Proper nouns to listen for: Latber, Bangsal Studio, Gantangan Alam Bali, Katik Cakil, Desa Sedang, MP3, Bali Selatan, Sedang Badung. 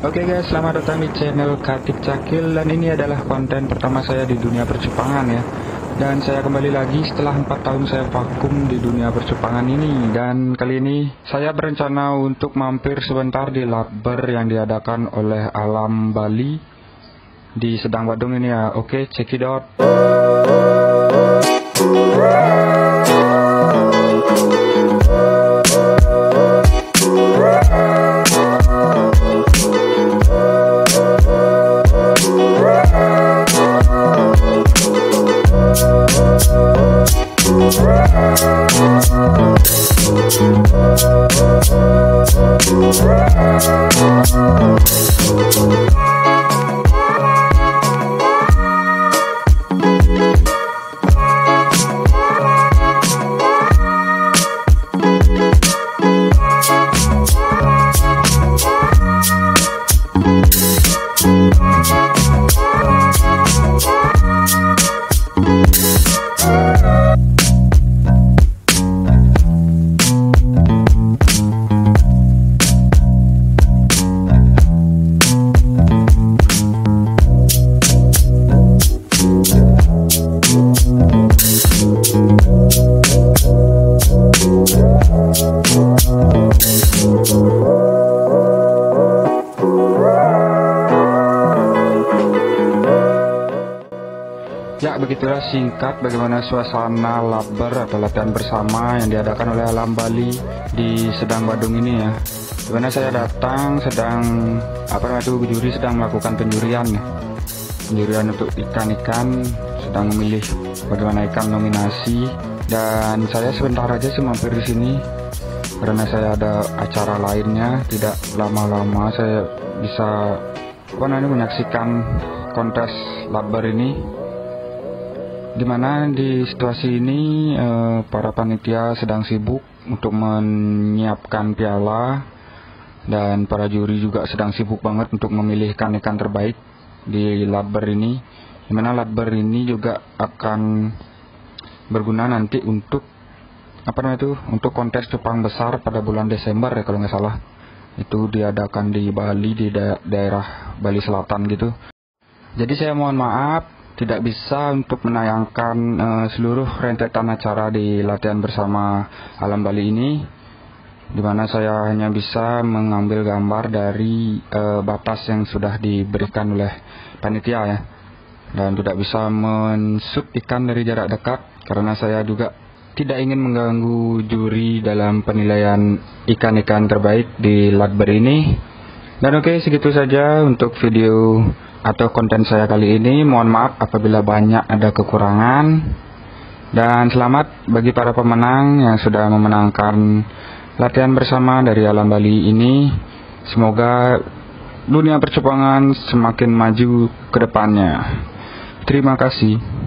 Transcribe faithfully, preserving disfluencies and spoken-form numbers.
Oke okay guys, selamat datang di channel Katik Cakil, dan ini adalah konten pertama saya di dunia percupangan ya. Dan saya kembali lagi setelah empat tahun saya vakum di dunia percupangan ini. Dan kali ini saya berencana untuk mampir sebentar di Latber yang diadakan oleh Alam Bali di Sedang Badung ini ya. Oke, okay, check it out. Ya, begitulah singkat bagaimana suasana Latber atau latihan bersama yang diadakan oleh Alam Bali di Sedang Badung ini ya. Dimana saya datang sedang apa namanya itu juri sedang melakukan penjurian ya. Penjurian untuk ikan-ikan, sedang memilih bagaimana ikan nominasi, dan saya sebentar aja sih mampir di sini karena saya ada acara lainnya. Tidak lama-lama saya bisa apa namanya menyaksikan kontes Latber ini. Dimana di situasi ini eh, para panitia sedang sibuk untuk menyiapkan piala, dan para juri juga sedang sibuk banget untuk memilih ikan-ikan terbaik di Latber ini. Dimana Latber ini juga akan berguna nanti untuk apa namanya itu untuk kontes cupang besar pada bulan Desember ya kalau nggak salah. Itu diadakan di Bali, di da daerah Bali Selatan gitu. Jadi saya mohon maaf tidak bisa untuk menayangkan uh, seluruh rentetan acara di latihan bersama Alam Bali ini, dimana saya hanya bisa mengambil gambar dari uh, batas yang sudah diberikan oleh panitia ya, dan tidak bisa menshoot ikan dari jarak dekat karena saya juga tidak ingin mengganggu juri dalam penilaian ikan-ikan terbaik di Latber ini. Dan oke okay, segitu saja untuk video atau konten saya kali ini. Mohon maaf apabila banyak ada kekurangan, dan selamat bagi para pemenang yang sudah memenangkan latihan bersama dari Alam Bali ini. Semoga dunia percupangan semakin maju ke depannya. Terima kasih.